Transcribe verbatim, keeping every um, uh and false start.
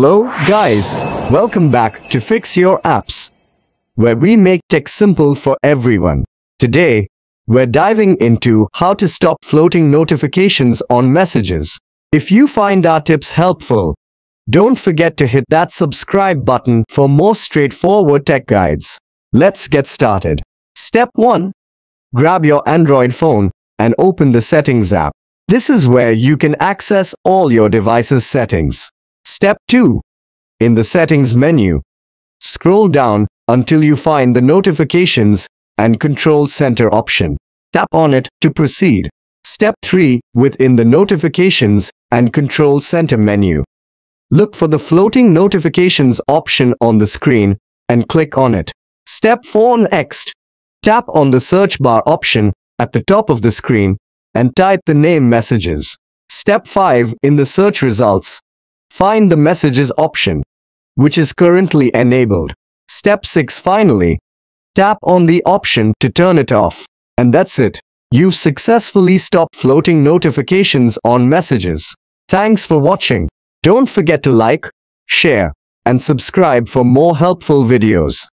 Hello, guys. Welcome back to Fix Your Apps, where we make tech simple for everyone. Today, we're diving into how to stop floating notifications on messages. If you find our tips helpful, don't forget to hit that subscribe button for more straightforward tech guides. Let's get started. Step one. Grab your Android phone and open the Settings app. This is where you can access all your device's settings. Step two. In the Settings menu, scroll down until you find the Notifications and Control Center option. Tap on it to proceed. Step three. Within the Notifications and Control Center menu, look for the Floating Notifications option on the screen and click on it. Step four. Next, tap on the search bar option at the top of the screen and type the name Messages. Step five. In the search results, find the Messages option, which is currently enabled. Step six. Finally, tap on the option to turn it off. And that's it. You've successfully stopped floating notifications on messages. Thanks for watching. Don't forget to like, share, and subscribe for more helpful videos.